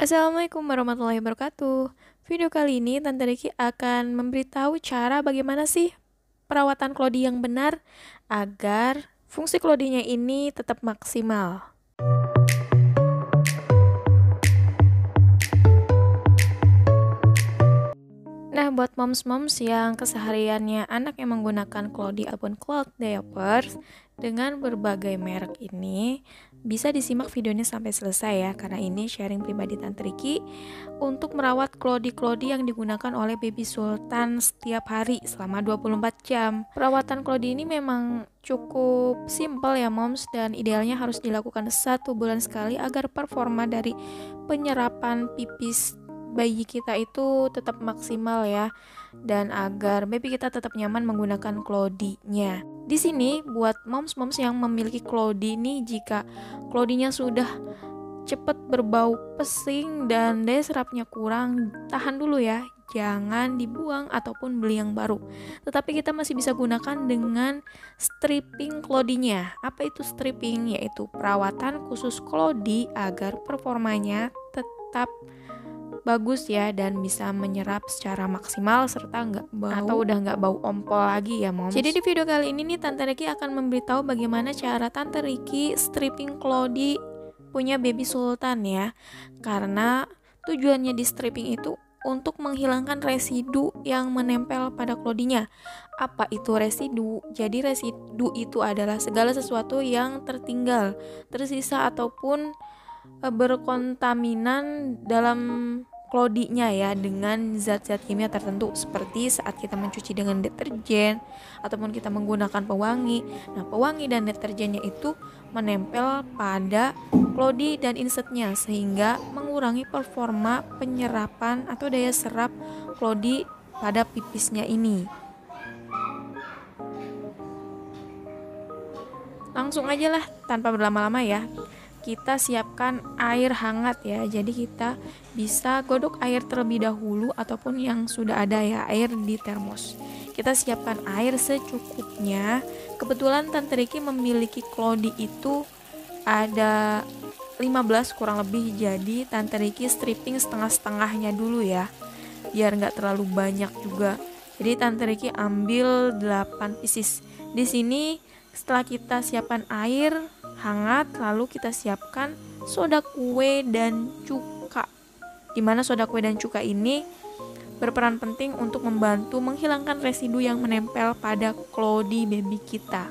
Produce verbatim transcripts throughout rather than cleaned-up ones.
Assalamualaikum warahmatullahi wabarakatuh. Video kali ini Tante Riki akan memberitahu cara bagaimana sih perawatan clothing yang benar agar fungsi clothingnya ini tetap maksimal. Nah, buat moms-moms yang kesehariannya anak yang menggunakan clothing ataupun cloth diapers dengan berbagai merek ini, bisa disimak videonya sampai selesai ya, karena ini sharing pribadi Tante Riki untuk merawat clothing-clothing yang digunakan oleh Baby Sultan setiap hari selama dua puluh empat jam. Perawatan clothing ini memang cukup simple ya moms, dan idealnya harus dilakukan satu bulan sekali agar performa dari penyerapan pipis bayi kita itu tetap maksimal ya, dan agar baby kita tetap nyaman menggunakan clothing-nya. Di sini buat moms-moms yang memiliki clothing nih, jika clothing-nya sudah cepat berbau pesing dan daya serapnya kurang, tahan dulu ya, jangan dibuang ataupun beli yang baru. Tetapi kita masih bisa gunakan dengan stripping clothing-nya. Apa itu stripping? Yaitu perawatan khusus clothing agar performanya tetap bagus ya, dan bisa menyerap secara maksimal serta nggak bau atau udah nggak bau ompol lagi ya moms. Jadi di video kali ini nih Tante Riki akan memberitahu bagaimana cara Tante Riki stripping clothing punya Baby Sultan ya, karena tujuannya di stripping itu untuk menghilangkan residu yang menempel pada clothingnya. Apa itu residu? Jadi residu itu adalah segala sesuatu yang tertinggal, tersisa ataupun berkontaminan dalam clothingnya ya, dengan zat-zat kimia tertentu seperti saat kita mencuci dengan deterjen ataupun kita menggunakan pewangi. Nah, pewangi dan deterjennya itu menempel pada clothing dan insertnya sehingga mengurangi performa penyerapan atau daya serap clothing pada pipisnya ini. Langsung aja lah tanpa berlama-lama ya, kita siapkan air hangat ya. Jadi kita bisa godok air terlebih dahulu ataupun yang sudah ada ya, air di termos. Kita siapkan air secukupnya. Kebetulan Tante Riki memiliki clothing itu ada lima belas kurang lebih, jadi Tante Riki stripping setengah-setengahnya dulu ya, biar nggak terlalu banyak juga. Jadi Tante Riki ambil delapan pieces. Di sini setelah kita siapkan air hangat, lalu kita siapkan soda kue dan cuka, dimana soda kue dan cuka ini berperan penting untuk membantu menghilangkan residu yang menempel pada clothing baby kita.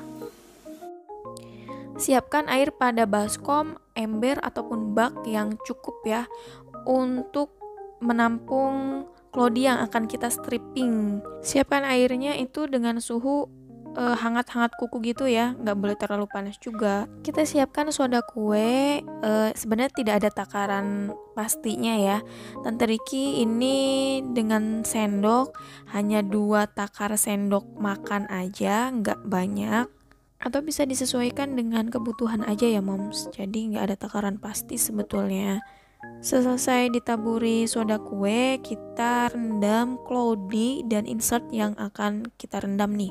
Siapkan air pada baskom, ember ataupun bak yang cukup ya, untuk menampung clothing yang akan kita stripping. Siapkan airnya itu dengan suhu Uh, hangat-hangat kuku gitu ya, nggak boleh terlalu panas juga. Kita siapkan soda kue. Uh, sebenarnya tidak ada takaran pastinya ya. Tante Riki ini dengan sendok hanya dua takar sendok makan aja, nggak banyak. Atau bisa disesuaikan dengan kebutuhan aja ya moms. Jadi nggak ada takaran pasti sebetulnya. Selesai ditaburi soda kue, kita rendam clothing dan insert yang akan kita rendam nih.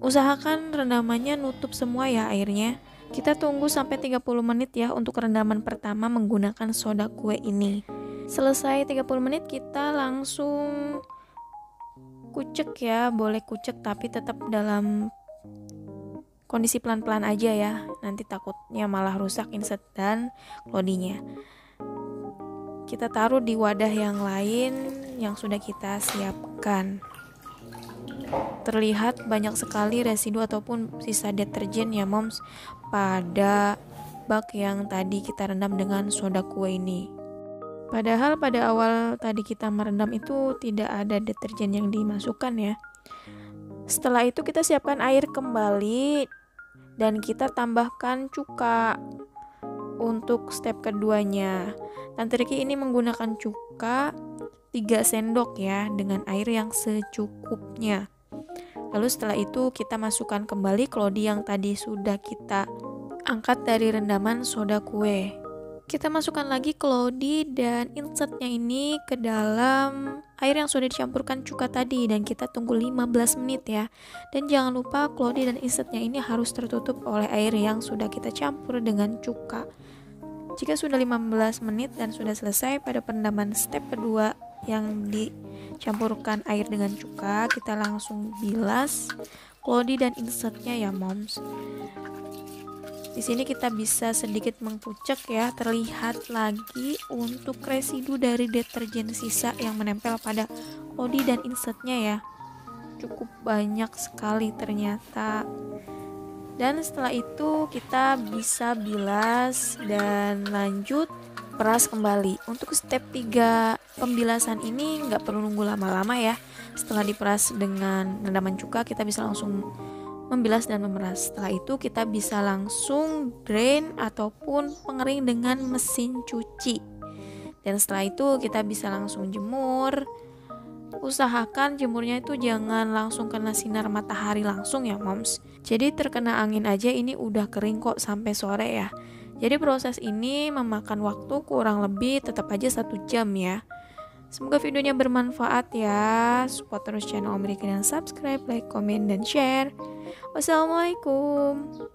Usahakan rendamannya nutup semua ya airnya. Kita tunggu sampai tiga puluh menit ya untuk rendaman pertama menggunakan soda kue ini. Selesai tiga puluh menit, kita langsung kucek ya. Boleh kucek tapi tetap dalam kondisi pelan-pelan aja ya, nanti takutnya malah rusak insert dan clothingnya. Kita taruh di wadah yang lain yang sudah kita siapkan. Terlihat banyak sekali residu ataupun sisa deterjen ya moms pada bak yang tadi kita rendam dengan soda kue ini. Padahal pada awal tadi kita merendam itu tidak ada deterjen yang dimasukkan ya. Setelah itu kita siapkan air kembali dan kita tambahkan cuka untuk step keduanya. Tante Riki ini menggunakan cuka tiga sendok ya, dengan air yang secukupnya. Lalu setelah itu kita masukkan kembali clothing yang tadi sudah kita angkat dari rendaman soda kue. Kita masukkan lagi clothing dan insertnya ini ke dalam air yang sudah dicampurkan cuka tadi, dan kita tunggu lima belas menit ya. Dan jangan lupa clothing dan insertnya ini harus tertutup oleh air yang sudah kita campur dengan cuka. Jika sudah lima belas menit dan sudah selesai, pada perendaman step kedua yang dicampurkan air dengan cuka, kita langsung bilas klodi dan insertnya ya moms. Di sini kita bisa sedikit mengkucek ya, terlihat lagi untuk residu dari deterjen sisa yang menempel pada klodi dan insertnya ya. Cukup banyak sekali ternyata. Dan setelah itu kita bisa bilas dan lanjut peras kembali. Untuk step tiga pembilasan ini nggak perlu nunggu lama-lama ya. Setelah diperas dengan rendaman cuka, kita bisa langsung membilas dan memeras. Setelah itu kita bisa langsung drain ataupun pengering dengan mesin cuci. Dan setelah itu kita bisa langsung jemur. Usahakan jemurnya itu jangan langsung kena sinar matahari langsung ya moms. Jadi terkena angin aja ini udah kering kok sampai sore ya. Jadi proses ini memakan waktu kurang lebih tetap aja satu jam ya. Semoga videonya bermanfaat ya. Support terus channel Om Riki dan subscribe, like, komen, dan share. Wassalamualaikum.